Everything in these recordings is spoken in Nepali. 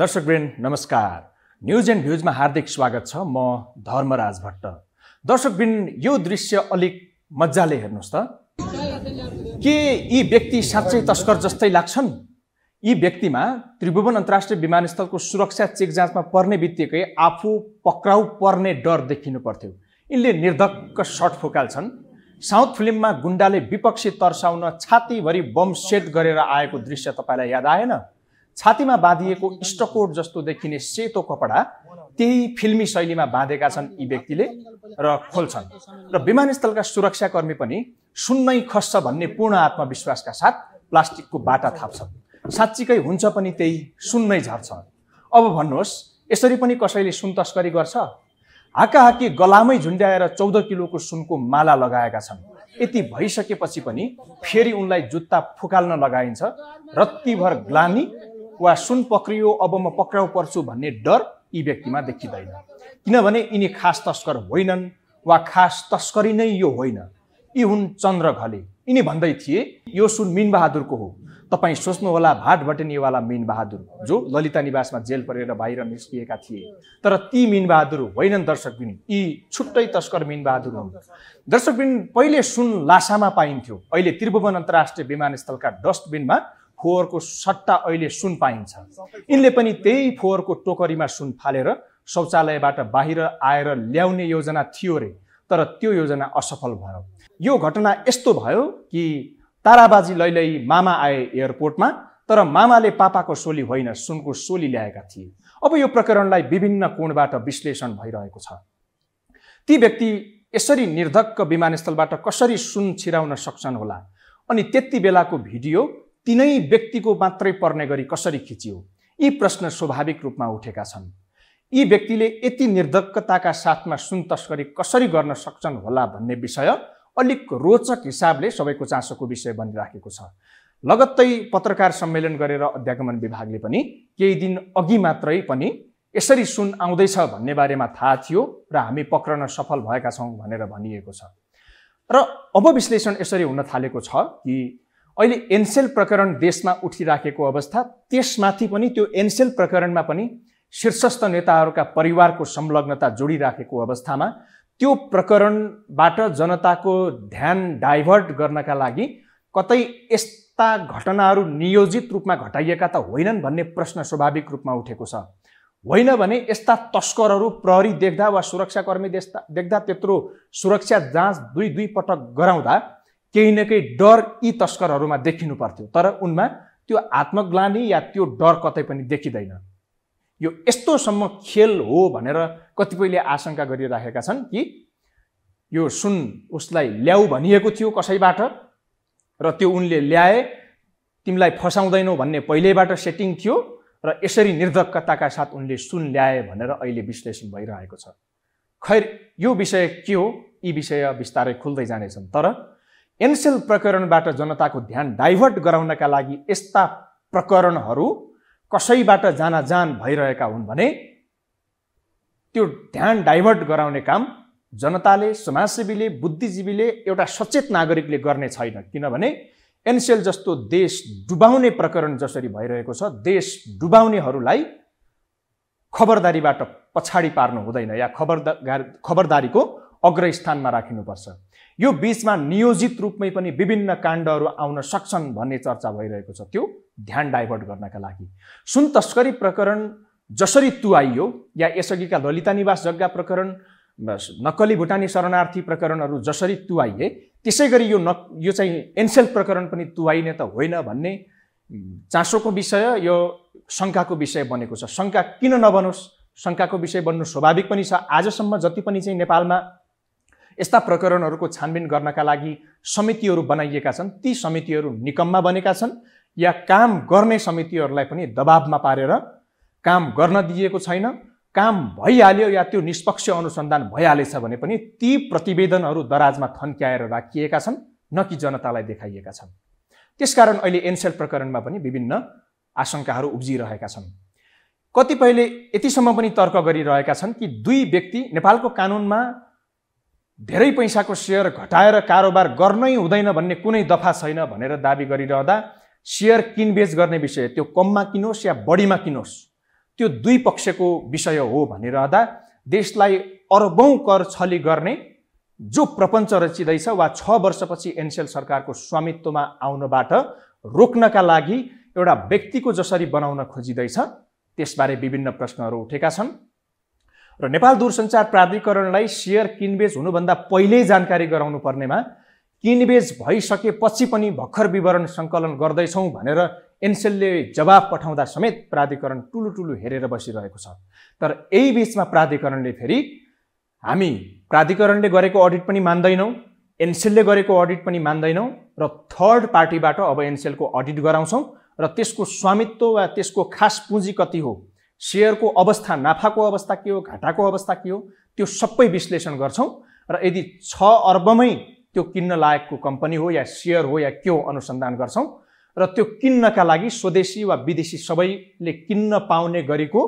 दर्शकवृन्द नमस्कार, न्यूज एन्ड भ्यूज में हार्दिक स्वागत छ। म धर्मराज भट्ट। दर्शकवृन्द, यो दृश्य अलिक मजाले हेर्नुस् त। के यी व्यक्ति साँच्चै तस्कर जस्तै लाग्छन्? यी व्यक्तिमा त्रिभुवन अन्तर्राष्ट्रिय विमानस्थलको सुरक्षा चेक जाँचमा पर्ने बित्तिकै आफू पक्राउ पर्ने डर देखिनु पर्थ्यो। यिनले निर्धक्क शट फुकाल्छन्। साउथ फिल्ममा गुण्डाले विपक्षी तर्साउन छातीभरि बम सेट गरेर आएको दृश्य तपाईलाई याद आएन? छातीमा बाँधिएको इस्टकोट जस्तो देखिने सेतो कपडा त्यही फिल्मी शैलीमा बाँधेका छन् यी व्यक्तिले र खोल्छन्। र विमानस्थलका सुरक्षाकर्मी पनि सुन्नै खस्छ भन्ने पूर्ण आत्मविश्वासका साथ प्लास्टिकको बाटा थाप्छन्। साँच्चीकै हुन्छ पनि त्यही सुन्नै झर्छ। अब भन्नुहोस्, यसरी पनि कसैले सुन तस्करी गर्छ? हाकाहाकी गलामै झुन्ड्याएर 14 किलोको सुनको माला लगाएका छन्। यति भइसकेपछि पनि फेरि उनलाई जुत्ता फुकाल्न लगाइन्छ। रत्तिभर ग्लानी वा सुन पक्रियो अब म पक्राउ पर्छु भन्ने डर यी व्यक्तिमा देखिँदैन, किनभने यिनी खास तस्कर होइनन् वा खास तस्करी नै यो होइन। यी हुन् चन्द्र घले। यिनी भन्दै थिए, यो सुन मिन बहादुरको हो। तपाईँ सोच्नुहोला भाट भटेनीवाला मिन बहादुर, जो ललिता निवासमा जेल परेर बाहिर निस्किएका थिए, तर ती मिन बहादुर होइनन्। दर्शकबिन, यी छुट्टै तस्कर मिन बहादुर हुन्। दर्शकबिन, पहिले सुन लासामा पाइन्थ्यो, अहिले त्रिभुवन अन्तर्राष्ट्रिय विमानस्थलका डस्टबिनमा फोहोर को सट्टा अहिले सुन पाइन्छ। यिनले पनि त्यही फोहोर को टोकरीमा सुन फालेर शौचालयबाट बाहिर आएर ल्याउने योजना थियो रे, तर त्यो योजना असफल भयो। यो घटना यस्तो भयो कि ताराबाजी लैलै मामा आए एयरपोर्टमा, तर मामाले पापाको सोली होइन, सुनको सोली ल्याएका थिए। अब यो प्रकरणलाई विभिन्न कोणबाट विश्लेषण भइरहेको छ। ती व्यक्ति यसरी निर्धक्क विमानस्थलबाट कसरी सुन छिराउन सक्छन् होला? अनि त्यति बेलाको भिडियो तिनै व्यक्तिको मात्रै पर्ने गरी कसरी खिचियो? यी प्रश्न स्वाभाविक रूपमा उठेका छन्। यी व्यक्तिले यति निर्धक्कताका साथमा सुन तस्करी कसरी गर्न सक्छन् होला भन्ने विषय अलिक रोचक हिसाबले सबैको चासोको विषय बनिराखेको छ। लगत्तै पत्रकार सम्मेलन गरेर अध्यागमन विभागले पनि केही दिन अघि मात्रै पनि यसरी सुन आउँदैछ भन्ने बारेमा थाहा थियो र हामी पक्रन सफल भएका छौँ भनेर भनिएको छ। र अब विश्लेषण यसरी हुन थालेको छ कि अहिले एनसेल प्रकरण देशमा उठिराखेको अवस्था, त्यसमाथि पनि त्यो एनसेल प्रकरणमा पनि शीर्षस्थ नेताहरूका परिवारको संलग्नता जोडिराखेको अवस्थामा त्यो प्रकरणबाट जनताको ध्यान डाइभर्ट गर्नका लागि कतै यस्ता घटनाहरू नियोजित रूपमा घटाइएका त होइनन् भन्ने प्रश्न स्वाभाविक रूपमा उठेको छ। होइन भने यस्ता तस्करहरू प्रहरी देख्दा वा सुरक्षाकर्मी देख्दा त्यत्रो सुरक्षा जाँच दुई पटक गराउँदा केही न केही डर यी तस्करहरूमा देखिनु पर्थ्यो, तर उनमा त्यो आत्मग्लानी या त्यो डर कतै पनि देखिँदैन। यो यस्तोसम्म खेल हो भनेर कतिपयले आशंका गरिराखेका छन् कि यो सुन उसलाई ल्याऊ भनिएको थियो कसैबाट र त्यो उनले ल्याए, तिमीलाई फसाउँदैनौ भन्ने पहिलेबाट सेटिङ थियो र यसरी निर्धक्कताका साथ उनले सुन ल्याए भनेर अहिले विश्लेषण भइरहेको छ। खैर, यो विषय के हो? यी विषय बिस्तारै खुल्दै जानेछन्। तर एनसेल प्रकरणबाट जनताको ध्यान डाइभर्ट गराउनका लागि यस्ता प्रकरणहरू कसैबाट जानाजान भइरहेका हुन् भने त्यो ध्यान डाइभर्ट गराउने काम जनताले, समाजसेवीले, बुद्धिजीवीले, एउटा सचेत नागरिकले गर्ने छैन। किनभने एनसेल जस्तो देश डुबाउने प्रकरण जसरी भइरहेको छ, देश डुबाउनेहरूलाई खबरदारीबाट पछाडि पार्नु हुँदैन या खबरदारीको अग्र स्थानमा राखिनुपर्छ। यो बीचमा नियोजित रूपमै पनि विभिन्न काण्डहरू आउन सक्छन् भन्ने चर्चा भइरहेको छ, त्यो ध्यान डाइभर्ट गर्नका लागि। सुन तस्करी प्रकरण जसरी तुआइयो या यसअघिका ललिता निवास जग्गा प्रकरण, नक्कली भुटानी शरणार्थी प्रकरणहरू जसरी तुआइए, त्यसै गरी यो चाहिँ एनसेल प्रकरण पनि तुआइने त होइन भन्ने चासोको विषय, यो शङ्काको विषय बनेको छ। शङ्का किन नबनोस्? शङ्काको विषय बन्नु स्वाभाविक पनि छ। आजसम्म जति पनि चाहिँ नेपालमा यस्ता प्रकरणहरूको छानबिन गर्नका लागि समितिहरू बनाइएका छन्, ती समितिहरू निकम्मा बनेका छन् या काम गर्ने समितिहरूलाई पनि दबावमा पारेर काम गर्न दिएको छैन। काम भइहाल्यो या त्यो निष्पक्ष अनुसन्धान भइहालेछ भने पनि ती प्रतिवेदनहरू दराजमा थन्क्याएर राखिएका छन्, न कि जनतालाई देखाइएका छन्। त्यसकारण अहिले एनसेल प्रकरणमा पनि विभिन्न आशंकाहरू उब्जिरहेका छन्। कतिपयले यतिसम्म पनि तर्क गरिरहेका छन् कि दुई व्यक्ति नेपालको कानुनमा धेरै पैसाको सेयर घटाएर कारोबार गर्नै हुँदैन भन्ने कुनै दफा छैन भनेर दाबी गरिरहँदा सेयर किनबेच गर्ने विषय, त्यो कममा किनोस् या बढीमा किनोस्, त्यो दुई पक्षको विषय हो भनिरहँदा देशलाई अरबौं कर छली गर्ने जो प्रपञ्च रचिँदैछ वा 6 वर्षपछि एनसेल सरकारको स्वामित्वमा आउनबाट रोक्नका लागि एउटा व्यक्तिको जसरी बनाउन खोजिदैछ त्यसबारे विभिन्न प्रश्नहरू उठेका छन् र नेपाल दूरसञ्चार प्राधिकरणलाई शेयर किनबेच हुनुभन्दा पहिले जानकारी गराउनु पर्नेमा किनबेच भइसकेपछि पनि भर्खर विवरण संकलन गर्दैछौं भनेर एनसेलले जवाब पठाउँदा समेत प्राधिकरण टुलुटुलु हेरेर बसिरहेको छ। तर यही बीचमा प्राधिकरणले फेरि हामी प्राधिकरणले गरेको अडिट पनि मान्दैनौं, एनसेलले गरेको अडिट पनि मान्दैनौं र थर्ड पार्टीबाट अब एनसेलको अडिट गराउँछौं र त्यसको स्वामित्व वा त्यसको खास पूँजी कति हो, शेयरको अवस्था, नाफाको अवस्था के हो, घाटाको अवस्था के हो, त्यो सबै विश्लेषण गर्छौं र यदि 6 अर्बमै त्यो किन्न लायकको कम्पनी हो या शेयर हो या के हो अनुसन्धान गर्छौं र त्यो किन्नका लागि स्वदेशी वा विदेशी सबैले किन्न पाउने गरेको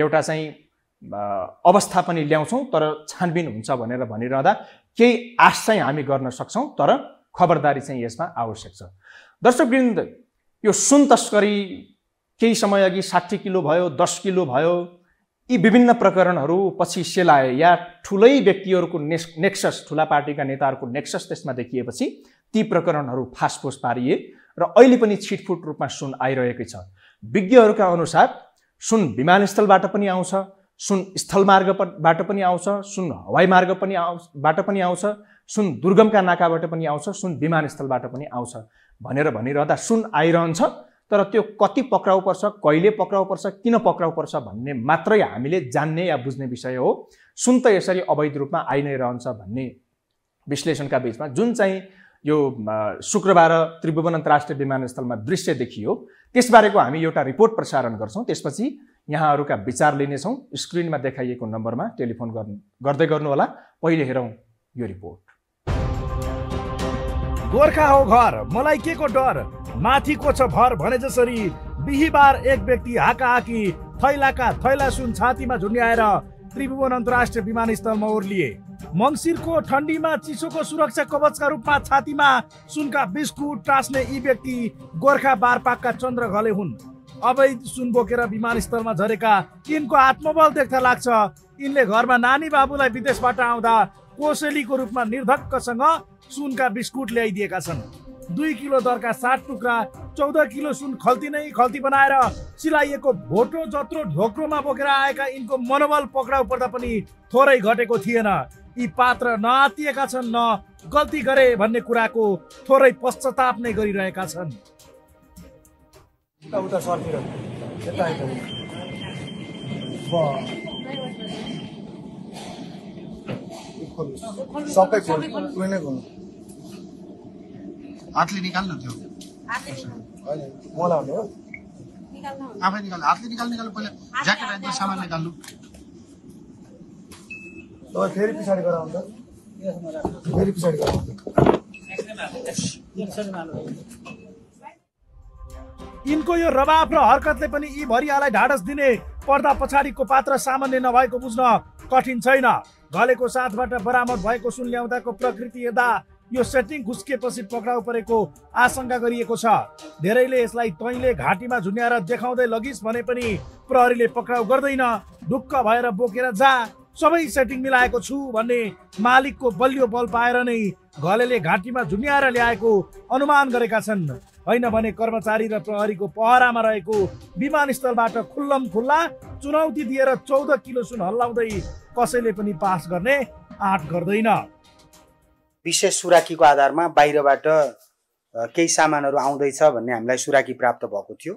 एउटा चाहिँ अवस्था पनि ल्याउँछौं। तर छानबिन हुन्छ भनेर भनिरहँदा केही आश चाहिँ हामी गर्न सक्छौं, तर खबरदारी चाहिँ यसमा आवश्यक छ। दर्शकवृन्द, यो सुन तस्करी केही समय अघि 60 किलो भयो, 10 किलो भयो, यी विभिन्न प्रकरणहरू पछि सेलाए या ठुलै व्यक्तिहरूको नेक्सस, ठुला पार्टीका नेताहरूको नेक्सस त्यसमा देखिएपछि ती प्रकरणहरू फासफुस पारिए र अहिले पनि छिटफुट रूपमा सुन आइरहेकै छ। विज्ञहरूका अनुसार सुन विमानस्थलबाट पनि आउँछ, सुन स्थलमार्गबाट पनि आउँछ, सुन हवाई मार्ग पनि आउँछ, सुन दुर्गमका नाकाबाट पनि आउँछ, सुन विमानस्थलबाट पनि आउँछ भनेर भनिरहँदा सुन आइरहन्छ। तर त्यो कति पक्राउ पर्छ, कहिले पक्राउ पर्छ, किन पक्राउ पर्छ भन्ने मात्रै हामीले जान्ने या बुझ्ने विषय हो। सुन त यसरी अवैध रूपमा आइ नै रहन्छ भन्ने विश्लेषणका बीचमा जुन चाहिँ यो शुक्रबार त्रिभुवन अन्तर्राष्ट्रिय विमानस्थलमा दृश्य देखियो त्यसबारेको हामी एउटा रिपोर्ट प्रसारण गर्छौं, त्यसपछि यहाँहरुका विचार लिनेछौं। स्क्रिनमा देखाइएको नम्बरमा टेलिफोन गर्दै गर्नु होला। पहिले हेरौं यो रिपोर्ट। गोर्खा हो घर, मलाई के को डर, माथिको छ भर भने जसरी बिहीबार एक व्यक्ति हाकाहाकी थैलाका थैला सुन छातीमा झुन्ड्याएर त्रिभुवन अन्तर्राष्ट्रिय विमानस्थलमा ओर्लिए। मंसिरको ठण्डीमा चिसोको सुरक्षा कवचका रूपमा छातीमा सुनका बिस्कुट टास्ने यी व्यक्ति गोर्खा बारपाकका चन्द्र घले हुन्। अवैध सुन बोकेर विमानस्थलमा झरेका यिनको आत्मबल देख्दा लाग्छ यिनले घरमा नानी बाबुलाई विदेशबाट आउँदा कोसेलीको रूपमा निर्धक्कसँग सुनका बिस्कुट ल्याइदिएका छन्। 2 किलो दरका 7 टुक्रा 14 किलो सुन खल्ती नै खल्ती बनाएर सिलाइएको भोटो जत्रो ढोक्रोमा बोकेर आएका यिनको मनोबल पक्राउ पर्दा पनि थोरै घटेको थिएन। यी पात्र नआतिएका छन् न गल्ती गरे भन्ने कुराको थोरै पश्चाताप नै गरिरहेका छन्। हातले निकाल्नु थियो, आफै निकाल्नु, हातले निकाल्नु, पहिला ज्याकेट अनि सामान निकाल्नु, फेरि पछाडि गराउनु, फेरि पछाडि गराउनु। यिनको यो रबाब र हरकतले पनि यी भरियालाई ढाडस दिने पर्दा पछाडिको पात्र सामान्य नभएको बुझ्न कठिन छैन। घलेको साथबाट बरामद भएको सुन ल्याउँदाको प्रकृति हेर्दा यो सेटिङ घुस्केपछि पक्राउ परेको आशंका गरिएको छ। धेरैले यसलाई तैँले घाटीमा झुन्ड्याएर देखाउँदै लगिस् भने पनि प्रहरीले पक्राउ गर्दैन, ढुक्क भएर बोकेर जा, सबै सेटिङ मिलाएको छु भन्ने मालिकको बलियो बल पाएर नै घलेले घाँटीमा झुन्ड्याएर ल्याएको अनुमान गरेका छन्। होइन भने कर्मचारी र प्रहरीको पहरामा रहेको विमानस्थलबाट खुल्लम खुल्ला चुनौती दिएर 14 किलो सुन हल्लाउँदै कसैले पनि पास गर्ने आँट गर्दैन। विशेष सुराकीको आधारमा बाहिरबाट केही सामानहरू आउँदैछ भन्ने हामीलाई सुराकी प्राप्त भएको थियो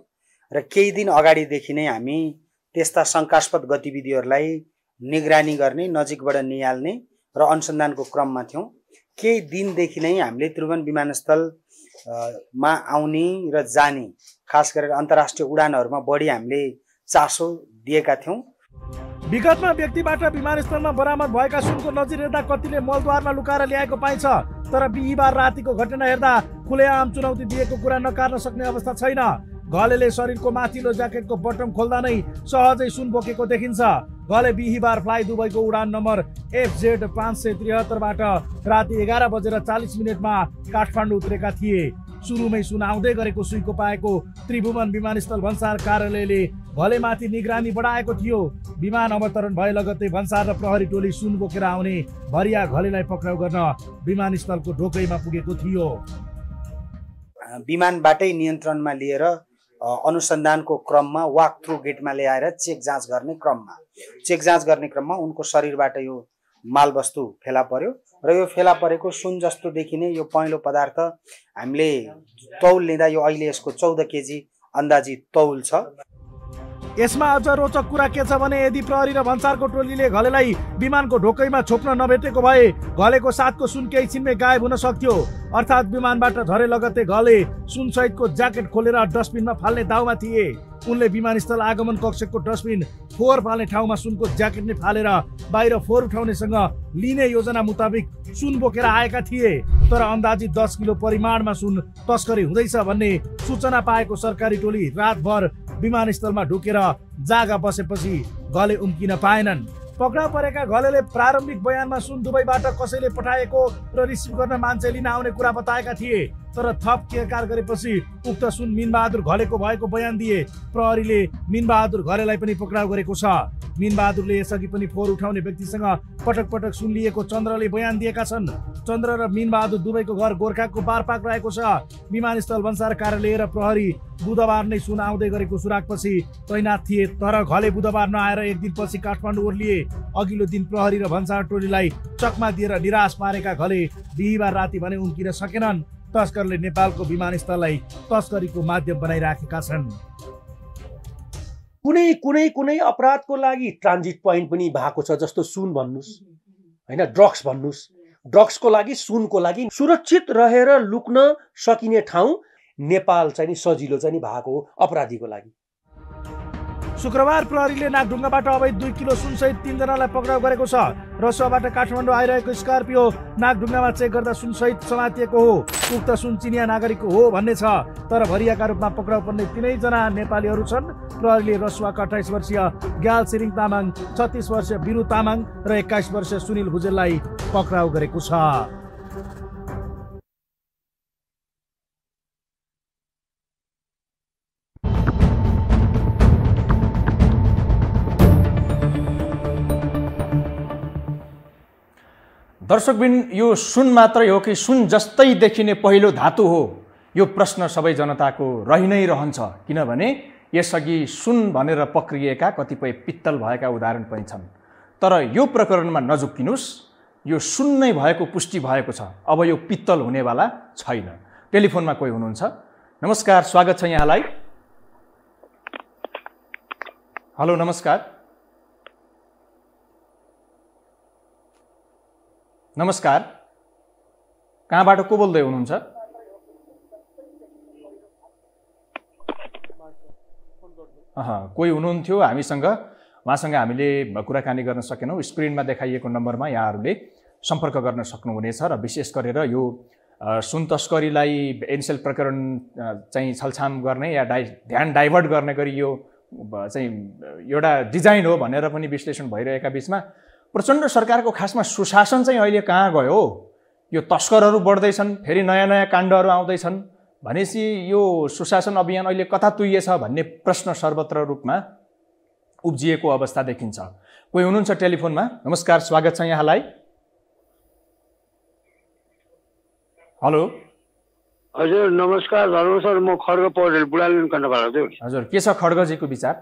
र केही दिन अगाडिदेखि नै हामी त्यस्ता शङ्कास्पद गतिविधिहरूलाई निगरानी गर्ने, नजिकबाट निहाल्ने र अनुसन्धानको क्रममा थियौँ। केही दिनदेखि नै हामीले त्रिभुवन विमानस्थल मा आउने र जाने खास गरेर अन्तर्राष्ट्रिय उडानहरूमा बढी हामीले चासो दिएका थियौँ। विगतमा व्यक्तिबाट विमानस्थलमा बरामद भएका सुनको नजिर हेर्दा कतिले मलद्वारमा लुकाएर ल्याएको पाइन्छ, तर बिहीबार रातिको घटना हेर्दा खुलेआम चुनौती दिएको कुरा नकार्न सक्ने अवस्था छैन। घलेले शरीरको माथिल्लो ज्याकेटको बटन खोल्दा नै सहजै सुन बोकेको देखिन्छ। घले बिहीबार फ्लाइ दुबईको उडान नम्बर FZ 573बाट राति 11:40 मिनटमा काठमाडौँ उत्रेका थिए। सुरुमै सुनाउँदै गरेको सुइको पाएको त्रिभुवन विमानस्थल भन्सार कार्यालयले घलेमाथि निगरानी बढाएको थियो। विमान अवतरण भए लगत्तै भन्सार र प्रहरी टोली सुन बोकेर आउने भरिया घलेलाई पक्राउ गर्न विमानस्थलको ढोकैमा पुगेको थियो। विमानबाटै नियन्त्रणमा लिएर अनुसन्धानको क्रममा वाक थ्रु गेटमा ल्याएर चेक जाँच गर्ने क्रममा उनको शरीरबाट यो मालवस्तु फेला पर्यो र यो फेला परेको सुन जस्तो देखिने यो पहेँलो पदार्थ हामीले तौल लिँदा यो अहिले यसको 14 केजी अन्दाजी तौल छ। यसमा अझ रोचक कुरा के छ भने यदि प्रहरी र भन्सारको टोलीले घलेलाई विमानको ढोकैमा छोप्न नभेटेको भए घलेको साथको सुन केही छिनमै गायब हुन सक्थ्यो। अर्थात् विमानबाट झरे लगत्तै घले सुनसहितको ज्याकेट खोलेर डस्टबिनमा फाल्ने दाउमा थिए। उनले विमानस्थल आगमन कक्षको डस्टबिन फोहोर फाल्ने ठाउँमा सुनको ज्याकेट नै फालेर बाहिर फोहोर उठाउनेसँग लिने योजना मुताबिक सुन बोकेर आएका थिए। तर अन्दाजी 10 किलो परिमाणमा सुन तस्करी हुँदैछ भन्ने सूचना पाएको सरकारी टोली रातभर विमानस्थलमा ढुकेर जागा बसेपछि घले उम्किन पाएनन्। पक्राउ परेका घलेले प्रारम्भिक बयानमा सुन दुबईबाट कसैले पठाएको र रिसिभ गर्न मान्छे लिन आउने कुरा बताएका थिए। तर थप केरकार गरेपछि उक्त सुन मिन बहादुर घलेको भएको बयान दिए। प्रहरीले मिन बहादुर घलेलाई पनि पक्राउ गरेको छ। मिन बहादुरले यसअघि पनि फोहोर उठाउने व्यक्तिसँग पटक सुन लिएको चन्द्रले बयान दिएका छन्। चन्द्र र मिन बहादुर दुबईको घर गोर्खाको बारपाक रहेको छ। विमानस्थल भन्सार कार्यालय र प्रहरी बुधबार नै सुन आउँदै गरेको सुरागपछि तैनात थिए। तर घले बुधबार नआएर एक दिनपछि काठमाडौँ ओर्लिए। अघिल्लो दिन प्रहरी र भन्सार टोलीलाई चकमा दिएर निराश पारेका घले बिहिबार राति भने उम्किन सकेनन्। तस्करले नेपालको विमानस्थललाई तस्करीको माध्यम बनाइराखेका छन्। कुनै अपराधको लागि ट्रान्जिट पोइन्ट पनि भएको छ। जस्तो सुन भन्नुस् हैन, ड्रग्स भन्नुस्, ड्रग्सको लागि सुनको लागि सुरक्षित रहेर लुक्न सकिने ठाउँ नेपाल चाहिँ नि सजिलो चाहिँ नि भएको हो अपराधीको लागि। शुक्रबार प्रहरीले नागढुंगाबाट अवैध 2 किलो सुनसहित 3 जनालाई पक्राउ गरेको छ। रसुवाबाट काठमाडौँ आइरहेको स्कर्पियो नागढुंगामा चेक गर्दा सुनसहित समातिएको हो। उक्त सुन चिनिया नागरिकको हो भन्ने छ। तर भरियाका रूपमा पक्राउ पर्ने 3 जना नेपालीहरू छन्। प्रहरीले रसुवाका 28 वर्षीय ग्याल सिङ तामंग, 36 वर्षीय बिरु तामाङ र 21 वर्षीय सुनील हुजेललाई पक्राउ गरेको छ। दर्शकबिन, यो सुन मात्रै हो कि सुन जस्तै देखिने पहिलो धातु हो? यो प्रश्न सबै जनताको रहि नै रहन्छ, किनभने यसअघि सुन भनेर पक्रिएका कतिपय पित्तल भएका उदाहरण पनि छन्। तर यो प्रकरणमा नजुक्किनुहोस्, यो सुन नै भएको पुष्टि भएको छ। अब यो पित्तल हुनेवाला छैन। टेलिफोनमा कोही हुनुहुन्छ। नमस्कार, स्वागत छ यहाँलाई। हेलो, नमस्कार। नमस्कार, कहाँबाट को बोल्दै हुनुहुन्छ? कोही हुनुहुन्थ्यो हामीसँग, उहाँसँग हामीले कुराकानी गर्न सकेनौँ। स्क्रिनमा देखाइएको नम्बरमा यहाँहरूले सम्पर्क गर्न सक्नुहुनेछ। र विशेष गरेर यो सुन तस्करीलाई एनसेल प्रकरण चाहिँ छलछाम गर्ने या ध्यान डाइभर्ट गर्ने गरी यो चाहिँ एउटा डिजाइन हो भनेर पनि विश्लेषण भइरहेका बिचमा प्रचण्ड सरकारको खासमा सुशासन चाहिँ अहिले कहाँ गयो? यो तस्करहरू बढ्दैछन्, फेरि नयाँ नयाँ काण्डहरू आउँदैछन् भनेपछि यो सुशासन अभियान अहिले कता तुइएछ भन्ने प्रश्न सर्वत्र रूपमा उब्जिएको अवस्था देखिन्छ। कोही हुनुहुन्छ टेलिफोनमा। नमस्कार, स्वागत छ यहाँलाई। हेलो। हजुर नमस्कार, सर म खड्ग पौडेल बुढालिन कण्डबाट हजुर। हजुर, के छ खड्गजीको विचार?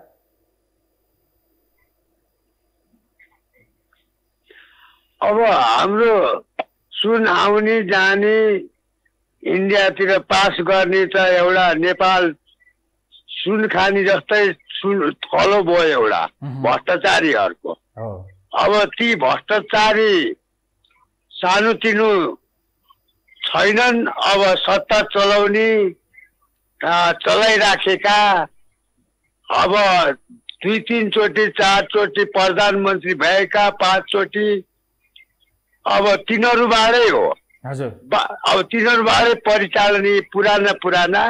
अब हाम्रो सुन आउने जाने इन्डियातिर पास गर्ने त एउटा नेपाल सुन खानी जस्तै सुन थलो भयो एउटा भ्रष्टाचारीहरूको। अब ती भ्रष्टाचारी सानोतिनो छैनन्, अब सत्ता चलाउने चलाइराखेका। अब 2-3 चोटि 4 चोटि प्रधानमन्त्री भएका, 5 चोटि। अब तिनीहरूबाटै हो। अब तिनीहरूबाटै परिचालन पुराना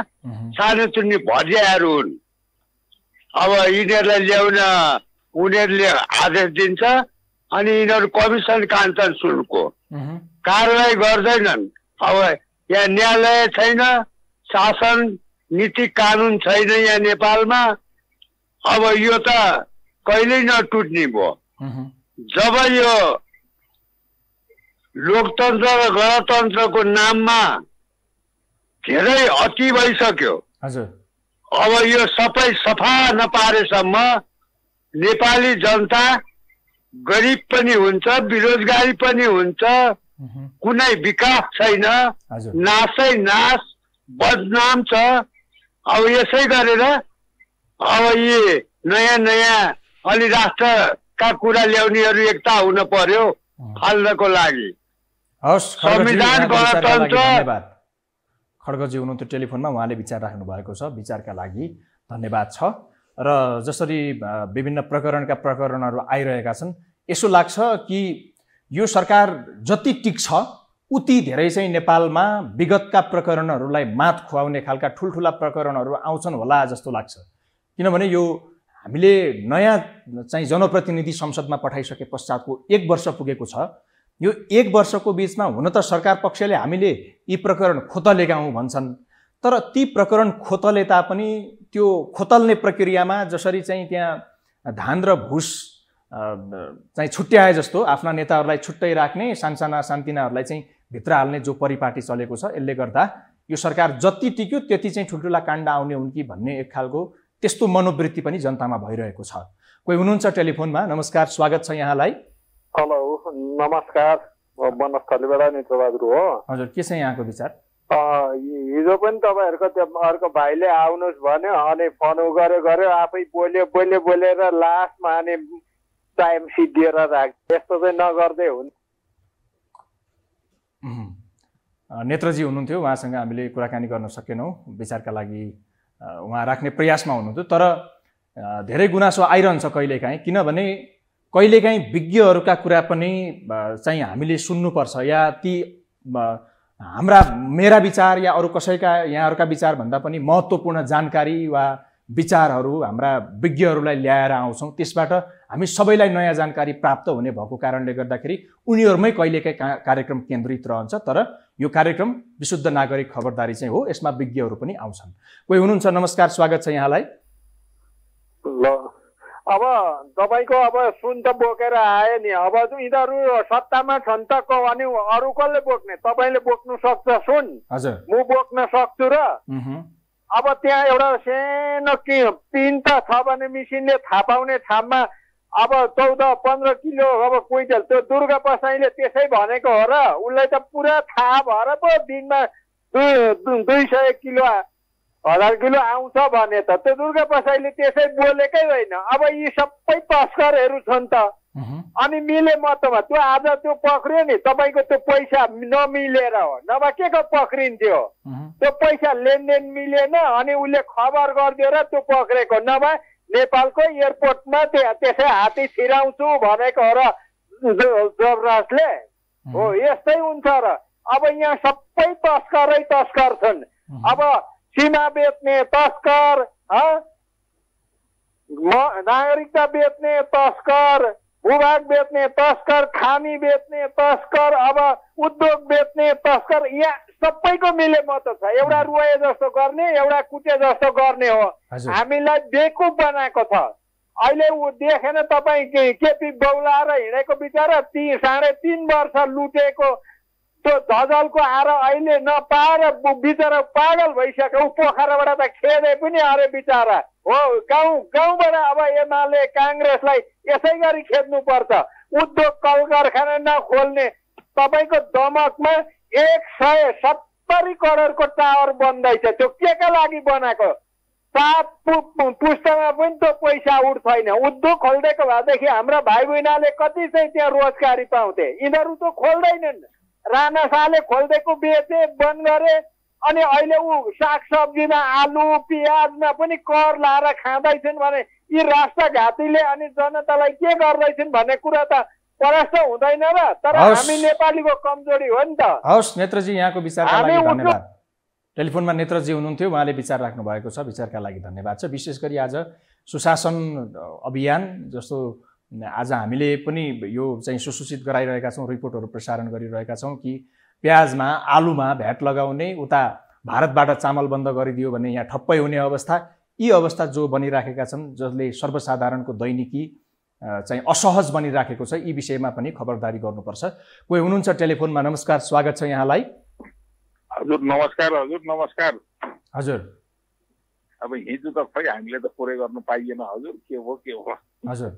सानोतिनो भजियाहरू हुन्। अब यिनीहरूलाई ल्याउन उनीहरूले आदेश दिन्छ अनि यिनीहरू कमिसन कान्छन् सुनको, कारवाही गर्दैनन्। अब यहाँ न्यायालय छैन, शासन नीति कानून छैन यहाँ नेपालमा। अब यो त कहिल्यै नटुट्ने भयो। जब यो लोकतन्त्र र गणतन्त्रको नाममा धेरै अति भइसक्यो। अब यो सबै सफा नपारेसम्म नेपाली जनता गरिब पनि हुन्छ, बेरोजगारी पनि हुन्छ, कुनै विकास छैन, नासै नास, बदनाम छ। अब यसै गरेर अब यी नयाँ नयाँ अलि राष्ट्रका कुरा ल्याउनेहरू एकता हुन पर्यो फाल्नको लागि। संविधान गणतन्त्र। खड्गजी हुनुहुन्थ्यो टेलिफोनमा, उहाँले विचार राख्नु भएको छ, विचारका लागि धन्यवाद छ। र जसरी विभिन्न प्रकरणका प्रकरणहरू आइरहेका छन्, यसो लाग्छ कि यो सरकार जति टिक्छ उति धेरै चाहिँ नेपालमा विगतका प्रकरणहरूलाई मात खुवाउने खालका ठुल्ठुला प्रकरणहरू आउँछन् होला जस्तो लाग्छ। किनभने यो हामीले नयाँ चाहिँ जनप्रतिनिधि संसदमा पठाइसके पश्चातको 1 वर्ष पुगेको छ। यो 1 वर्षको बीचमा हुन त सरकार पक्षले हामीले यी प्रकरण खोतलेका हौँ भन्छन्, तर ती प्रकरण खोतले तापनि त्यो खोतल्ने प्रक्रियामा जसरी चाहिँ त्यहाँ धान र भुस चाहिँ छुट्याए जस्तो आफ्ना नेताहरूलाई छुट्टै राख्ने, सानसाना सान्तिनाहरूलाई चाहिँ भित्र हाल्ने जो परिपाटी चलेको छ, यसले गर्दा यो सरकार जति टिक्यो त्यति चाहिँ ठुल्ठुला काण्ड आउने हुन् कि भन्ने एक खालको त्यस्तो मनोवृत्ति पनि जनतामा भइरहेको छ। कोही हुनुहुन्छ टेलिफोनमा। नमस्कार, स्वागत छ यहाँलाई। हेलो नमस्कार, वनस्थलीबाट नेत्रबहादुर हो। हजुर, के छ यहाँको विचार? हिजो पनि तपाईँहरूको त्यो अर्को भाइले आउनुहोस् भन्यो, अनि फोन गऱ्यो, आफै बोलेर लास्टमा अनि टाइम सिद्धिएर राख्यो। यस्तो चाहिँ नगर्दै हुन्। नेत्रजी हुनुहुन्थ्यो, उहाँसँग हामीले कुराकानी गर्न सकेनौँ, विचारका लागि उहाँ राख्ने प्रयासमा हुनुहुन्थ्यो। तर धेरै गुनासो आइरहन्छ कहिलेकाहीँ, किनभने कहिलेकाहीँ विज्ञहरूका कुरा पनि चाहिँ हामीले सुन्नुपर्छ, या ती हाम्रा मेरा विचार या अरू कसैका यहाँहरूका विचारभन्दा पनि महत्त्वपूर्ण जानकारी वा विचारहरू हाम्रा विज्ञहरूलाई ल्याएर आउँछौँ। त्यसबाट हामी सबैलाई नयाँ जानकारी प्राप्त हुने भएको कारणले गर्दाखेरि उनीहरूमै कहिलेकाहीँ कार्यक्रम केन्द्रित रहन्छ। तर यो कार्यक्रम विशुद्ध नागरिक खबरदारी चाहिँ हो, यसमा विज्ञहरू पनि आउँछन्। कोही हुनुहुन्छ, नमस्कार, स्वागत छ यहाँलाई। ल, अब तपाईँको अब सुन त बोकेर आयो नि, अब यिनीहरू सत्तामा छन् त अनि अरू कसले बोक्ने? तपाईँले बोक्नु सक्छ सुन, म बोक्न सक्छु र। अब त्यहाँ एउटा सानो पिन त छ भने मिसिनले थापाउने ठाउँमा अब 14-15 किलो अब क्विन्टल, त्यो दुर्गा पसाईले त्यसै भनेको हो र। उसलाई त पुरा थाहा भएर पो दिनमा 200-1000 किलो आउँछ भने त त्यो दुर्गा पसाईले त्यसै बोलेकै होइन। अब यी सबै तस्करहरू छन् त, अनि मिले मतमा त्यो आज त्यो पक्रियो नि, तपाईँको त्यो पैसा नमिलेर हो, नभए के को पक्रिन्थ्यो? त्यो पैसा लेनदेन मिलेन अनि उसले खबर गरिदियो र त्यो पक्रेको, नभए नेपालको एयरपोर्टमा त्यसै हात्ती छिराउँछु भनेको र जबराजले हो। यस्तै हुन्छ र। अब यहाँ सबै तस्करै तस्कर छन्। अब सीमा बेच्ने तस्कर, नागरिकता बेच्ने तस्कर, भूभाग बेच्ने तस्कर, खानी बेच्ने तस्कर, अब उद्योग बेच्ने तस्कर। यहाँ सबैको मिले मत छ, एउटा रुवाए जस्तो गर्ने, एउटा कुटे जस्तो गर्ने हो। हामीलाई बेकुफ बनाएको छ। अहिले ऊ देखेन तपाईँ केपी बौलाएर हिँडेको बिचरा, 3.5 वर्ष लुटेको त्यो झजलको आएर अहिले नपाएर बिचरा पागल भइसक्यो। पोखराबाट त खेदे पनि अरे बिचरा हो। गाउँबाट अब एमाले काङ्ग्रेसलाई यसै गरी खेद्नुपर्छ। उद्योग कल कारखाना नखोल्ने, तपाईँको दमकमा 170 करोडको टावर बन्दैछ, त्यो केका लागि बनाएको? सात पुस्तामा पनि त्यो पैसा उठ्दैन। उद्योग खोलिदिएको भएदेखि हाम्रा भाइ बहिनीले कति चाहिँ त्यहाँ रोजगारी पाउँथे? यिनीहरू त खोल्दैनन्। राणा शाहले खोलिदिएको बेचे, बन्द गरे, अनि अहिले ऊ सागसब्जीमा आलु प्याजमा पनि कर लाएर खाँदैछन् भने यी राष्ट्रघातीले अनि जनतालाई के गर्दैछन् भन्ने कुरा त प्रष्ट हुँदैन र। तर हामी नेपालीको कमजोरी हो नि त। हवस् नेत्रजी, यहाँको विचारका लागि धन्यवाद। टेलिफोनमा नेत्रजी हुनुहुन्थ्यो, उहाँले विचार राख्नु भएको छ, विचारका लागि धन्यवाद छ। विशेष गरी आज सुशासन अभियान जस्तो आज हामीले पनि यो चाहिँ सुसूचित गराइरहेका छौँ, रिपोर्टहरू प्रसारण गरिरहेका छौँ कि प्याजमा आलुमा भ्याट लगाउने, उता भारतबाट चामल बन्द गरिदियो भने यहाँ ठप्पै हुने अवस्था, यी अवस्था जो बनिराखेका छन् जसले सर्वसाधारणको दैनिकी चाहिँ असहज बनिराखेको छ, यी विषयमा पनि खबरदारी गर्नुपर्छ। कोही हुनुहुन्छ टेलिफोनमा, नमस्कार, स्वागत छ यहाँलाई। हजुर नमस्कार। हजुर नमस्कार। हजुर अब हिजो त खै हामीले त पुरै गर्न पाइएन हजुर, के हो हजुर।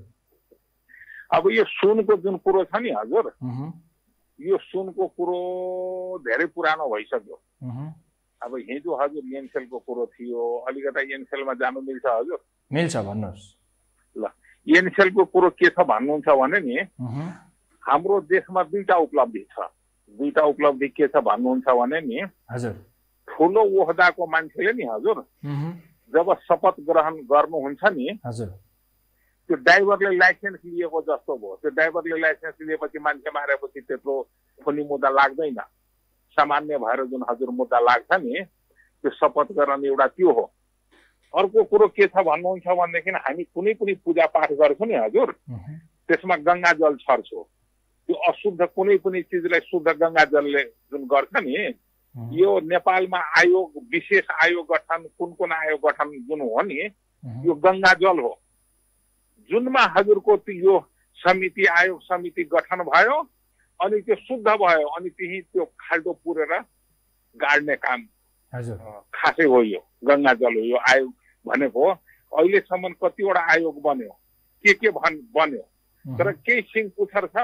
अब यो सुनको जुन कुरो छ नि हजुर, यो सुनको कुरो धेरै पुरानो भइसक्यो। अब हिजो हजुर एनसेलको कुरो थियो, अलिकता एनसेलमा जानु मिल्छ हजुर? मिल्छ, भन्नुहोस्। ल एनसेलको कुरो के छ भन्नुहुन्छ भने नि, हाम्रो देशमा दुईटा उपलब्धि के छ भन्नुहुन्छ भने नि हजुर, ठुलो ओहदाको मान्छेले नि हजुर जब शपथ ग्रहण गर्नुहुन्छ नि हजुर, त्यो ड्राइभरले लाइसेन्स लिएको जस्तो भयो। त्यो ड्राइभरले लाइसेन्स लिएपछि मान्छे मारेपछि त्यत्रो खुनी मुद्दा लाग्दैन, सामान्य भएर जुन हजुर मुद्दा लाग्छ नि त्यो शपथ ग्रहण एउटा त्यो हो। अर्को कुरो के छ भन्नुहुन्छ भनेदेखि हामी कुनै पनि पूजा पाठ गर्छौँ नि हजुर, त्यसमा गङ्गा जल छर्छौँ, त्यो अशुद्ध कुनै पनि चिजलाई शुद्ध गङ्गा जलले जुन गर्छ नि, यो नेपालमा आयोग, विशेष आयोग गठन, कुन आयोग गठन जुन हो नि यो गङ्गा जल हो, जुनमा हजुरको यो समिति आयोग समिति गठन भयो अनि त्यो शुद्ध भयो अनि त्यही त्यो खाल्डो पुरेर गाड्ने काम खासै हो यो गङ्गा जल हो। यो आयोग भनेको अहिलेसम्म कतिवटा आयोग बन्यो, के बन्यो, तर केही सिंहपुथर छ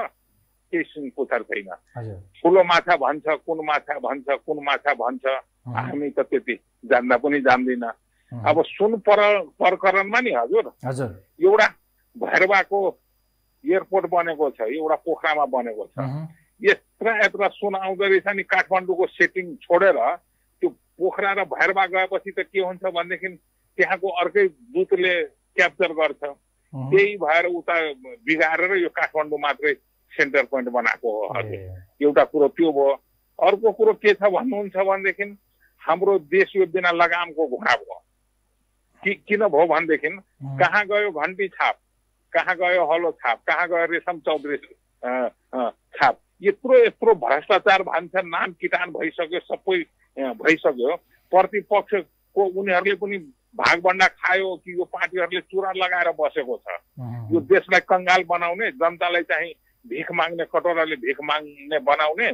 केही सिंहपुथर छैन। ठुलो माछा भन्छ, कुन माछा भन्छ हामी त त्यति जान्दा पनि जान्दैन। अब सुन प्रकरणमा नि हजुर एउटा भैरवाको एयरपोर्ट बनेको छ, एउटा पोखरामा बनेको छ, यत्र यत्र सुन आउँदो रहेछ नि, काठमाडौँको सेटिङ छोडेर त्यो पोखरा र भैरवा गएपछि त के हुन्छ भनेदेखि त्यहाँको अर्कै दूतले क्याप्चर गर्छ, त्यही भएर उता बिगारेर यो काठमाडौँ मात्रै सेन्टर पोइन्ट बनाएको हो हजुर। एउटा कुरो त्यो भयो। अर्को कुरो के छ भन्नुहुन्छ भनेदेखि हाम्रो देश यो बिना लगामको घोडा भयो। किन भयो भनेदेखि कहाँ गयो घन्टी छाप, कहाँ गयो हलो छाप, कहाँ गयो रेशम चौधरी छाप, यत्रो यत्रो भ्रष्टाचार भन्छ, नाम किटान भइसक्यो, सबै भइसक्यो। प्रतिपक्षको उनीहरूले पनि भागभन्डा खायो कि यो पार्टीहरूले चुरा लगाएर बसेको छ, यो देशलाई कंगाल बनाउने, जनतालाई चाहिँ भिख माग्ने, कटोराले भिख माग्ने बनाउने,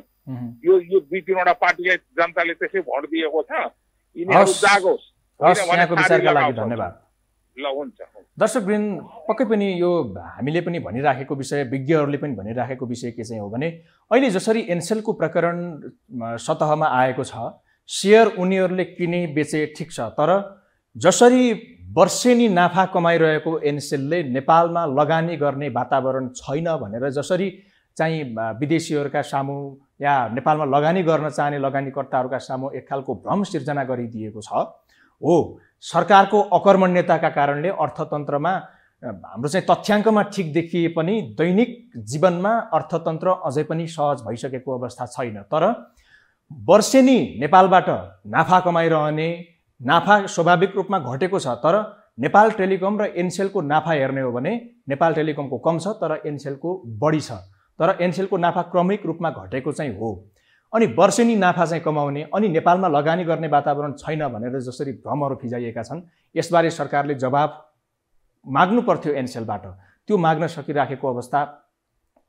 यो दुई तीनवटा पार्टीलाई जनताले त्यसै भोट दिएको छ, यिनीहरू जागोस्। ल हुन्छ दर्शकवृन्द, पक्कै पनि यो हामीले पनि भनिराखेको विषय, विज्ञहरूले पनि भनिराखेको विषय के चाहिँ हो भने अहिले जसरी एनसेलको प्रकरण सतहमा आएको छ, सेयर उनीहरूले किने बेचे ठिक छ, तर जसरी वर्षेनी नाफा कमाइरहेको एनसेलले नेपालमा लगानी गर्ने वातावरण छैन भनेर जसरी चाहिँ विदेशीहरूका सामु या नेपालमा लगानी गर्न चाहने लगानीकर्ताहरूका सामु एक खालको भ्रम सिर्जना गरिदिएको छ, हो सरकारको अकर्मण्यताका कारणले अर्थतन्त्रमा हाम्रो चाहिँ तथ्याङ्कमा ठिक देखिए पनि दैनिक जीवनमा अर्थतन्त्र अझै पनि सहज भइसकेको अवस्था छैन। तर वर्षेनी नेपालबाट नाफा कमाइरहने, नाफा स्वाभाविक रूपमा घटेको छ, तर नेपाल टेलिकम र एनसेलको नाफा हेर्ने हो भने नेपाल टेलिकमको कम छ तर एनसेलको बढी छ, तर एनसेलको नाफा क्रमिक रूपमा घटेको चाहिँ हो। अनि वर्षेनी नाफा चाहिँ कमाउने अनि नेपालमा लगानी गर्ने वातावरण छैन भनेर जसरी भ्रमहरू फिजाइएका छन्, यसबारे सरकारले जवाब माग्नु पर्थ्यो एनसेलबाट, त्यो माग्न सकिराखेको अवस्था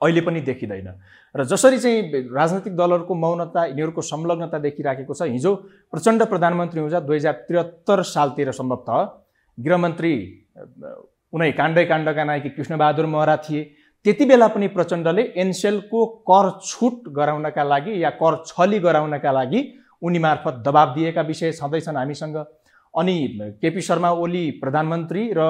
अहिले पनि देखिँदैन। र जसरी चाहिँ राजनीतिक दलहरूको मौनता, यिनीहरूको संलग्नता देखिराखेको छ, हिजो प्रचण्ड प्रधानमन्त्री हुँदा 2073 सालतिर सम्भवतः गृहमन्त्री उनै काण्डका नायकी कृष्ण बहादुर महरा थिए, त्यति बेला पनि प्रचण्डले एनसेलको कर छुट गराउनका लागि या कर छली गराउनका लागि उनी मार्फत दबाब दिएका विषय छँदैछन् हामीसँग। अनि केपी शर्मा ओली प्रधानमन्त्री र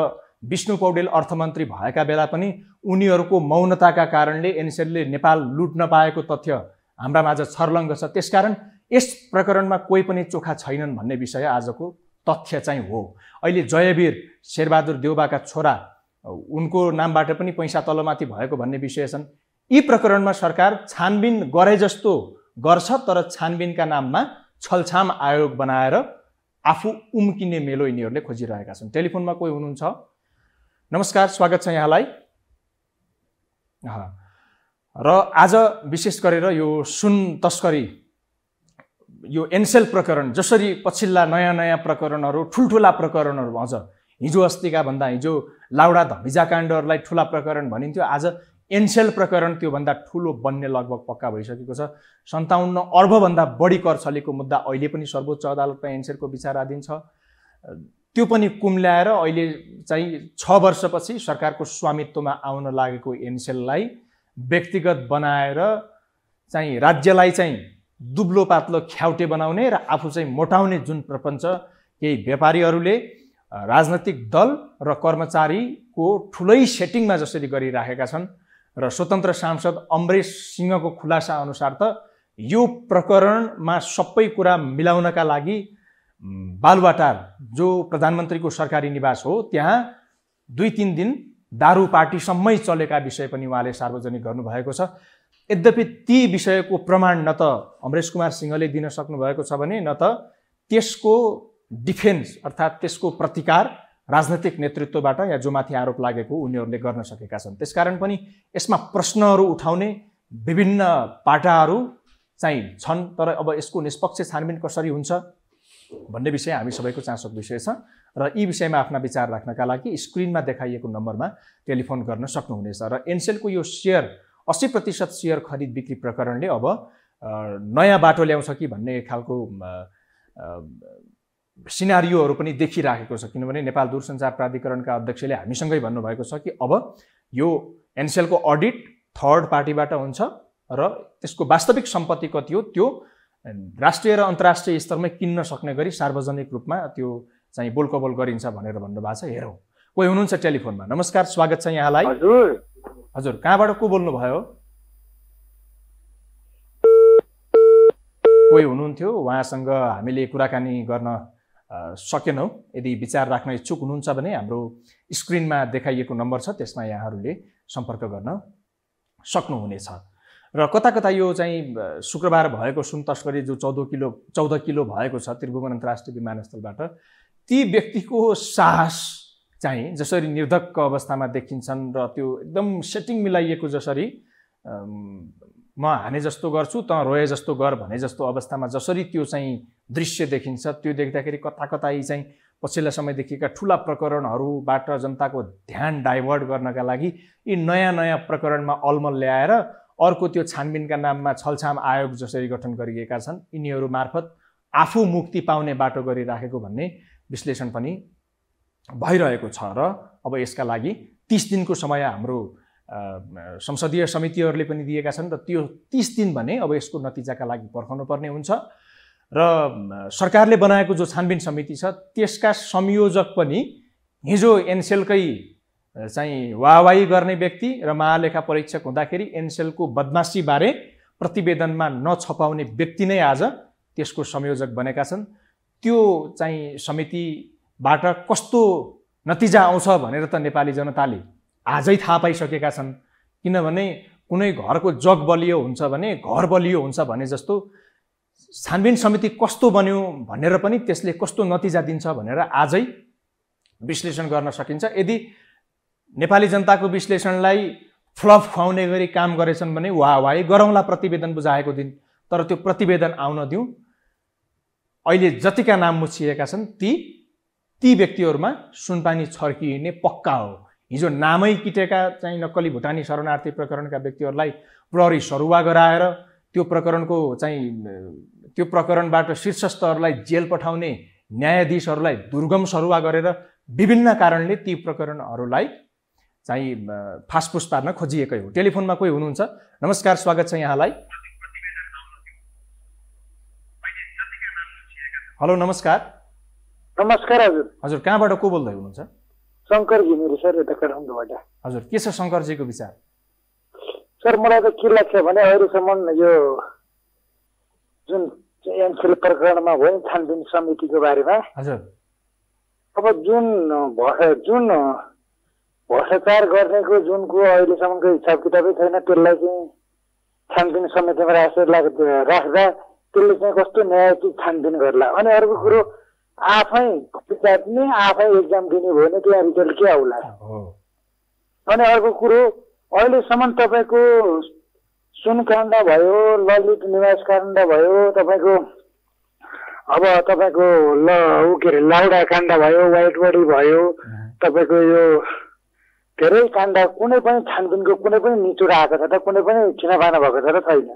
विष्णु पौड़े अर्थमन्त्री भएका बेला पनि उनीहरूको मौनताका कारणले एनसेलले नेपाल लुट्न पाएको तथ्य हाम्रा माझ छर्लङ्ग छ। त्यसकारण यस प्रकरणमा कोही पनि चोखा छैनन् भन्ने विषय आजको तथ्य चाहिँ हो। अहिले जयवीर शेरबहादुर देउबाका छोरा, उनको नामबाट पनि पैसा तलमाथि भएको भन्ने विषय छन्। यी प्रकरणमा सरकार छानबिन गरे जस्तो गर्छ तर छानबिनका नाममा छलछाम आयोग बनाएर आफू उम्किने मेलो यिनीहरूले खोजिरहेका छन्। टेलिफोनमा कोही हुनुहुन्छ, नमस्कार, स्वागत छ यहाँलाई। र आज विशेष गरेर यो सुन तस्करी यो एनसेल प्रकरण जसरी पछिल्ला नयाँ नयाँ प्रकरणहरू ठुलठुला प्रकरणहरू अझ हिजो अस्तिका भन्दा हिजो लाउडा धमिजा काण्डहरूलाई ठुला प्रकरण भनिन्थ्यो, आज एनसेल प्रकरण त्योभन्दा ठुलो बन्ने लगभग पक्का भइसकेको छ। 57 अर्बभन्दा बढी कर छलेको मुद्दा अहिले पनि सर्वोच्च अदालतमा एनसेलको विचाराधीन छ। त्यो पनि कुम्ल्याएर अहिले चाहिँ 6 वर्षपछि सरकारको स्वामित्वमा आउन लागेको एनसेललाई व्यक्तिगत बनाएर चाहिँ राज्यलाई चाहिँ दुब्लो पातलो ख्याउटे बनाउने र आफू चाहिँ मोटाउने जुन प्रपञ्च केही व्यापारीहरूले, राजनीतिक दल र कर्मचारीको ठुलै सेटिङमा जसरी गरिराखेका छन् र स्वतन्त्र सांसद अमरेश सिंहको खुलासा अनुसार त यो प्रकरणमा सबै कुरा मिलाउनका लागि बालुवाटार जो प्रधानमन्त्रीको सरकारी निवास हो त्यहाँ 2-3 दिन दारू पार्टीसम्मै चलेका विषय पनि उहाँले सार्वजनिक गर्नुभएको छ। यद्यपि ती विषयको प्रमाण न त अमरेश कुमार सिंहले दिन सक्नुभएको छ भने न त त्यसको डिफेन्स अर्थात् त्यसको प्रतिकार राजनैतिक नेतृत्वबाट या जो माथि आरोप लागेको उनीहरूले गर्न सकेका छन्। त्यसकारण पनि यसमा प्रश्नहरू उठाउने विभिन्न पाटाहरू चाहिँ छन्, तर अब यसको निष्पक्ष छानबिन कसरी हुन्छ भन्ने विषय हामी सबैको चासोको विषय छ र यी विषयमा आफ्ना विचार राख्नका लागि स्क्रिनमा देखाइएको नम्बरमा टेलिफोन गर्न सक्नुहुनेछ। र एनसेलको यो सेयर 80% सेयर खरिद बिक्री प्रकरणले अब नयाँ बाटो ल्याउँछ कि भन्ने खालको सिनारियोहरू पनि देखिराखेको छ, किनभने नेपाल दूरसञ्चार प्राधिकरणका अध्यक्षले हामीसँगै भन्नुभएको छ कि अब यो एनसेलको अडिट थर्ड पार्टीबाट हुन्छ र त्यसको वास्तविक सम्पत्ति कति हो त्यो राष्ट्रिय र अन्तर्राष्ट्रिय स्तरमै किन्न सक्ने गरी सार्वजनिक रूपमा त्यो चाहिँ बोलकोबोल गरिन्छ भनेर भन्नुभएको छ। हेरौँ, कोही हुनुहुन्छ टेलिफोनमा। नमस्कार, स्वागत छ यहाँलाई। हजुर हजुर, कहाँबाट को बोल्नुभयो? कोही हुनुहुन्थ्यो, उहाँसँग हामीले कुराकानी गर्न सकेनौँ। यदि विचार राख्न इच्छुक हुनुहुन्छ भने हाम्रो स्क्रिनमा देखाइएको नम्बर छ, त्यसमा यहाँहरूले सम्पर्क गर्न सक्नुहुनेछ। र कता कता यो चाहिँ शुक्रबार भएको सुन तस्करी जो 14 किलो भएको छ त्रिभुवन अन्तर्राष्ट्रिय विमानस्थलबाट, ती व्यक्तिको साहस चाहिँ जसरी निर्धक्क अवस्थामा देखिन्छन् र त्यो एकदम सेटिङ मिलाइएको जसरी म हाने जस्तो गर्छु त रोए जस्तो गर भने जस्तो अवस्थामा जसरी त्यो चाहिँ दृश्य देखिन्छ, त्यो देख्दाखेरि कता कता यी चाहिँ पछिल्ला समय देखिएका ठुला प्रकरणहरूबाट जनताको ध्यान डाइभर्ट गर्नका लागि यी नयाँ नयाँ प्रकरणमा अलमल ल्याएर अर्को त्यो छानबिनका नाममा छलछाम आयोग जसरी गठन गरिएका छन् यिनीहरू मार्फत आफू मुक्ति पाउने बाटो गरिराखेको भन्ने विश्लेषण पनि भइरहेको छ। र अब यसका लागि 30 दिनको समय हाम्रो संसदीय समितिहरूले पनि दिएका छन् र त्यो 30 दिन भने अब यसको नतिजाका लागि पर्खनु पर्ने हुन्छ। र सरकारले बनाएको जो छानबिन समिति छ त्यसका संयोजक पनि हिजो एनसेलकै चाहिँ वाहवाही गर्ने व्यक्ति र महालेखा परीक्षक हुँदाखेरि एनसेलको बदमासीबारे प्रतिवेदनमा नछपाउने व्यक्ति नै आज त्यसको संयोजक बनेका छन्। त्यो चाहिँ समितिबाट कस्तो नतिजा आउँछ भनेर त नेपाली जनताले आजै थाहा पाइसकेका छन्, किनभने कुनै घरको जग बलियो हुन्छ भने घर बलियो हुन्छ भने जस्तो छानबिन समिति कस्तो बन्यो भनेर पनि त्यसले कस्तो नतिजा दिन्छ भनेर आजै विश्लेषण गर्न सकिन्छ। यदि नेपाली जनताको विश्लेषणलाई फ्लफ खुवाउने गरी काम गरेछन् भने वाहवाही गरौँला प्रतिवेदन बुझाएको दिन, तर त्यो प्रतिवेदन आउन दिउँ। अहिले जतिका नाम मुछिएका छन् ती व्यक्तिहरूमा सुनपानी छर्किने पक्का हो। हिजो नामै किटेका चाहिँ नक्कली भुटानी शरणार्थी प्रकरणका व्यक्तिहरूलाई प्रहरी सरुवा गराएर त्यो प्रकरणको चाहिँ त्यो प्रकरणबाट शीर्षस्थहरूलाई जेल पठाउने न्यायाधीशहरूलाई दुर्गम सरुवा गरेर विभिन्न कारणले ती प्रकरणहरूलाई चाहिँ फासफुस पार्न खोजिएकै हो। टेलिफोनमा कोही हुनुहुन्छ? नमस्कार, स्वागत छ यहाँलाई। हेलो, नमस्कार। नमस्कार हजुर। हजुर, कहाँबाट को बोल्दै हुनुहुन्छ? शङ्कर घिमिरे सर, यता काठमाडौँबाट। हजुर, के छ शङ्करजीको विचार? सर, मलाई त के लाग्छ भने अहिलेसम्म यो जुन एनसेल प्रकरणमा भयो छानबिन समितिको बारेमा, हजुर, अब जुन भ्रष्टाचार गर्नेको जुनको अहिलेसम्मको हिसाब किताबै छैन त्यसलाई चाहिँ छानबिन समितिमा राख्दा त्यसले चाहिँ कस्तो न्यायिक छानबिन गर्ला। अनि अर्को कुरो, आफै काट्ने आफै एक्जाम दिने भयो भने त्यहाँ रिजल्ट के आउला। अनि अर्को कुरो, अहिलेसम्म तपाईँको सुन काण्ड भयो, ललित निवास काण्ड भयो, तपाईँको अब तपाईको लाउडा काण्ड भयो, वाइट बडी भयो, तपाईको यो धेरै काण्ड कुनै पनि छानबिनको कुनै पनि निचोड आएको छ, कुनै पनि चिनाभाना भएको छ छैन।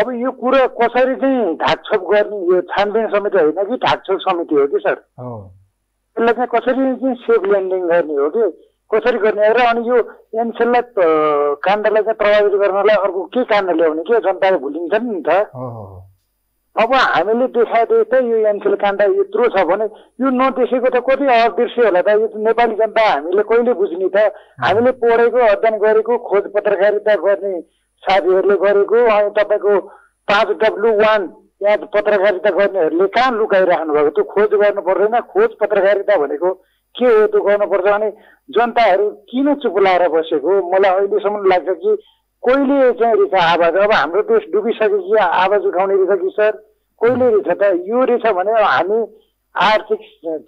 अब यो कुरा कसरी चाहिँ ढाकछोप गर्ने, यो छानबिन समिति होइन कि ढाकछोप समिति हो कि सर, यसलाई चाहिँ कसरी चाहिँ सेफ ल्यान्डिङ गर्ने हो कि कसरी गर्ने? र अनि यो एनसेल काण्डलाई चाहिँ प्रभावित गर्नलाई अर्को के काण्ड ल्याउने के जनताले भुलिन्छ नि त। अब हामीले देखाए त यो एनसेल काण्ड यत्रो छ भने यो नदेखेको त कति अदृश्य होला त। यो नेपाली जनता हामीले कहिले बुझ्ने त? हामीले पढेको, अध्ययन गरेको, खोज पत्रकारिता गर्ने साथीहरूले गरेको, अनि तपाईँको 5W1 यहाँ पत्रकारिता गर्नेहरूले कहाँ लुकाइराख्नु भएको? त्यो खोज गर्नु पर्दैन? खोज पत्रकारिता भनेको के हो त्यो गर्नुपर्छ। अनि जनताहरू किन चुप लाएर बसेको? मलाई अहिलेसम्म लाग्छ कि कहिले चाहिँ रिछ आवाज? अब हाम्रो देश डुबिसक्यो कि आवाज उठाउने रिछ कि सर? कहिले रिछ त? यो रिछ भने हामी आर्थिक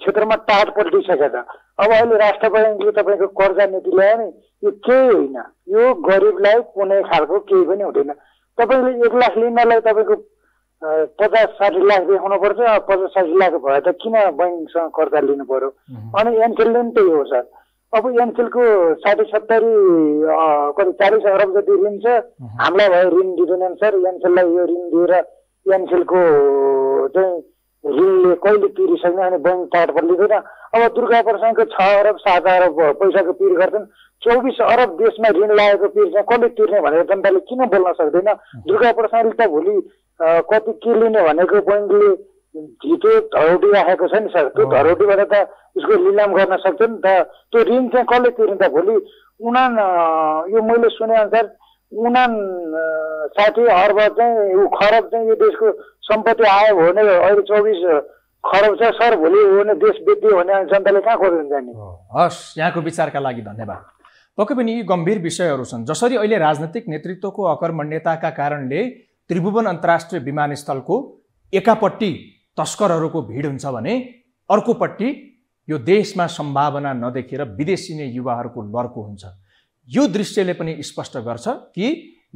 क्षेत्रमा टाट पल्टिसकेका छ। अब अहिले राष्ट्र ब्याङ्कले तपाईँको कर्जा नीति ल्यायो नि, यो केही होइन, यो गरिबलाई कुनै खालको केही पनि हुँदैन। तपाईँले 1 लाख लिनलाई तपाईँको 50-60 लाख देखाउनु पर्छ। 50-60 लाख भयो त किन ब्याङ्कसँग कर्जा लिनु पर्यो? अनि एनसेलले पनि त्यही हो सर। अब एनसेलको 40 अरब जति ऋण छ, हामीलाई भयो ऋण दिँदैनन् सर। एनसेललाई यो ऋण दिएर एनसेलको चाहिँ ऋणले कहिले तिरिसक्ने? अनि ब्याङ्क टाढबाट लिँदैन। अब दुर्गा प्रसादको 6 अरब 7 अरब पैसाको पिर गर्छन्। 24 अरब देशमा ऋण लागेको पिर चाहिँ कसले तिर्ने भनेर जनताले किन बोल्न सक्दैन? दुर्गा प्रसादले त भोलि कति के लिने भनेको ब्याङ्कले झिटो धरौटी राखेको छ नि सर। त्यो धरौटीबाट त उसको लिलाम गर्न सक्छ नि त। त्यो ऋण चाहिँ कसले तिर्ने त? भोलि यो मैले सुनेअनुसार 59 अर्ब चाहिँ खरब चाहिँ यो देशको सम्पत्ति आयो भने अहिले 24 खरब छ सर। भोलि भने देश बेच्यो भने जनताले कहाँ खोज्न जाने? हस्, यहाँको विचारका लागि धन्यवाद। पक्कै पनि यी गम्भीर विषयहरू छन्। जसरी अहिले राजनैतिक नेतृत्वको अकर्मण्यताका कारणले त्रिभुवन अन्तर्राष्ट्रिय विमानस्थलको एकापट्टि तस्करहरूको भिड हुन्छ भने अर्कोपट्टि यो देशमा सम्भावना नदेखेर विदेशी नै युवाहरूको लड्को हुन्छ। यो दृश्यले पनि स्पष्ट गर्छ कि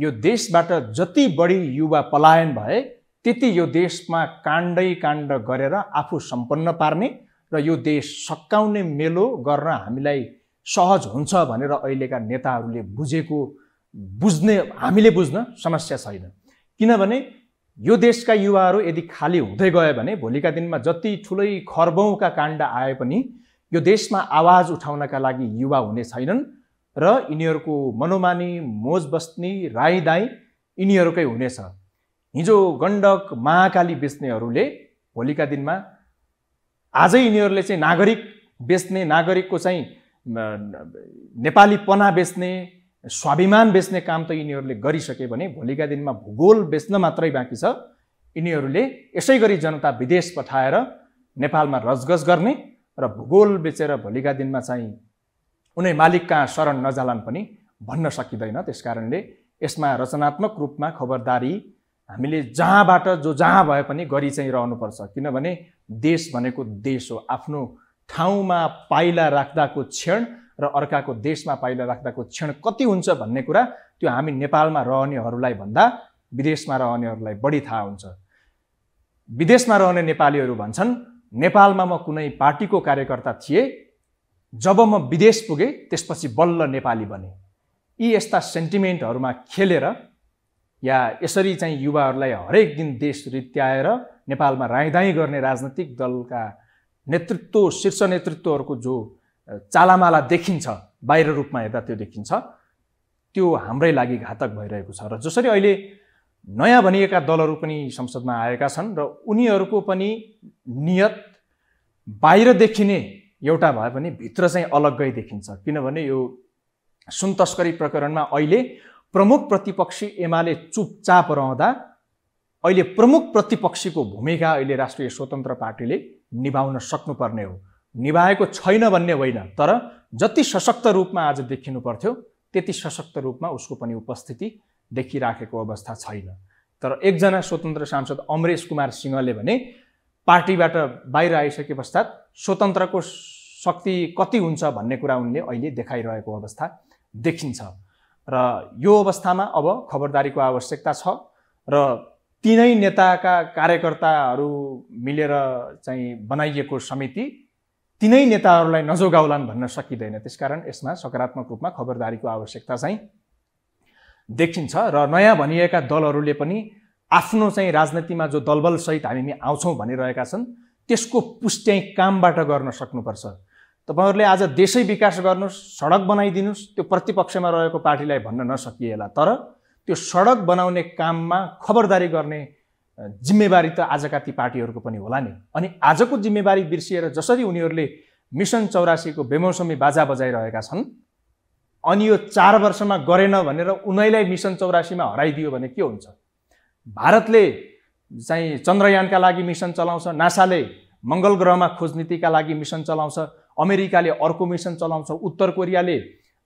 यो देशबाट जति बढी युवा पलायन भए त्यति यो देशमा काण्डै काण्ड गरेर आफू सम्पन्न पार्ने र यो देश सक्काउने मेलो गर्न हामीलाई सहज हुन्छ भनेर अहिलेका नेताहरूले बुझ्न समस्या छैन। किनभने यो देशका युवाहरू यदि खाली हुँदै गयो भने भोलिका दिनमा जति ठुलै खर्बौँका काण्ड आए पनि यो देशमा आवाज उठाउनका लागि युवा हुने छैनन् र यिनीहरूको मनोमानी, मोज बस्ने, राई दाई यिनीहरूकै हुनेछ। हिजो गण्डक महाकाली बेच्नेहरूले भोलिका दिनमा आजै यिनीहरूले चाहिँ नागरिक बेच्ने, नागरिकको चाहिँ नेपाली पना बेच्ने, स्वाभिमान बेच्ने काम त यिनीहरूले गरिसके भने भोलिका दिनमा भूगोल बेच्न मात्रै बाँकी छ। यिनीहरूले यसै गरी जनता विदेश पठाएर नेपालमा रजगज गर्ने र भूगोल बेचेर भोलिका दिनमा चाहिँ उनै मालिक कहाँ शरण नजालान् पनि भन्न सकिँदैन। त्यसकारणले यसमा रचनात्मक रूपमा खबरदारी हामीले जहाँबाट जो जहाँ भए पनि गरी चाहिँ रहनुपर्छ। किनभने देश भनेको देश हो। आफ्नो ठाउँमा पाइला राख्दाको क्षण र अर्काको देशमा पाइला राख्दाको क्षण कति हुन्छ भन्ने कुरा त्यो हामी नेपालमा रहनेहरूलाई भन्दा विदेशमा रहनेहरूलाई बढी थाहा हुन्छ। विदेशमा रहने नेपालीहरू भन्छन्, नेपालमा म कुनै पार्टीको कार्यकर्ता थिएँ, जब म विदेश पुगेँ त्यसपछि बल्ल नेपाली बने। यी यस्ता सेन्टिमेन्टहरूमा खेलेर या यसरी चाहिँ युवाहरूलाई हरेक दिन देश रित्याएर नेपालमा राइदाई गर्ने राजनीतिक दलका नेतृत्व, शीर्ष नेतृत्वहरूको जो चालामाला देखिन्छ बाहिर रूपमा हेर्दा त्यो देखिन्छ, त्यो हाम्रै लागि घातक भइरहेको छ। र जसरी अहिले नयाँ भनिएका दलहरू पनि संसदमा आएका छन् र उनीहरूको पनि नियत बाहिर देखिने एउटा भए पनि भित्र चाहिँ अलग्गै देखिन्छ। किनभने यो सुन तस्करी प्रकरणमा अहिले प्रमुख प्रतिपक्षी एमाले चुपचाप रहँदा अहिले प्रमुख प्रतिपक्षीको भूमिका अहिले राष्ट्रिय स्वतन्त्र पार्टीले निभाउन सक्नुपर्ने हो। निभाएको छैन भन्ने होइन, तर जति सशक्त रूपमा आज देखिनु पर्थ्यो त्यति सशक्त रूपमा उसको पनि उपस्थिति देखिराखेको अवस्था छैन। तर एकजना स्वतन्त्र सांसद अमरेश कुमार सिंहले भने पार्टीबाट बाहिर आइसके पश्चात स्वतन्त्रको शक्ति कति हुन्छ भन्ने कुरा उनले अहिले देखाइरहेको अवस्था देखिन्छ। र यो अवस्थामा अब खबरदारीको आवश्यकता छ र तीनै नेताका कार्यकर्ताहरू मिलेर चाहिँ बनाइएको समिति तीनै नेताहरूलाई नजोगाउलान् भन्न सकिदैन। त्यसकारण यसमा सकारात्मक रूपमा खबरदारीको आवश्यकता चाहिँ देखिन्छ र नयाँ भनिएका दलहरूले पनि आफ्नो चाहिँ राजनीतिमा जो दलबल सहित हामी आउँछौं भनिरहेका छन् त्यसको पुष्टि कामबाट गर्न सक्नुपर्छ। तपाईहरुले आज देशै विकास गर्नुस्, सडक बनाइदिनुस्, त्यो प्रतिपक्षमा रहेको पार्टीलाई भन्न नसकिएला, तर त्यो सडक बनाउने काममा खबरदारी गर्ने जिम्मेवारी त आजका ती पार्टीहरुको पनि होला नि। अनि आजको जिम्मेवारी बिर्सिएर जसरी उनीहरुले मिशन 84 को बेमौसमी बाजा बजाइरहेका छन्, अनि यो 4 वर्षमा गरेन भनेर उनीलाई मिशन 84 मा हराइदियो भने के हुन्छ? भारतले चाहिँ चन्द्रयानका लागि मिशन चलाउँछ, नासाले मंगल ग्रहमा खोज नीतिका लागि मिशन चलाउँछ, अमेरिकाले अर्को मिशन चलाउँछ, उत्तर कोरियाले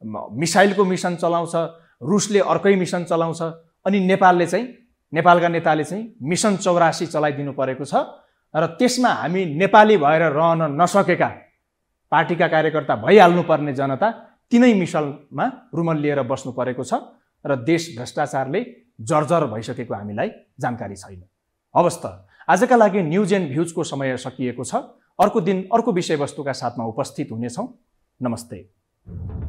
मिसाइलको मिशन चलाउँछ, रुसले अर्कै मिशन चलाउँछ, अनि नेपालले चाहिँ नेपालका नेताले चाहिँ मिशन 84 चलाइदिनु परेको छ र त्यसमा हामी नेपाली भएर रहन नसकेका पार्टीका कार्यकर्ता भइहाल्नु पर्ने जनता तीनै मिशनमा रुमल्लिएर बस्नु परेको छ र देश भ्रष्टाचारले जर्जर भइसकेको हामीलाई जानकारी छैन। अवस्था आजका लागि न्यूज एन्ड भ्यूज को समय सकिएको छ। अर्को दिन अर्को विषयवस्तुका साथमा उपस्थित हुनेछौं। नमस्ते।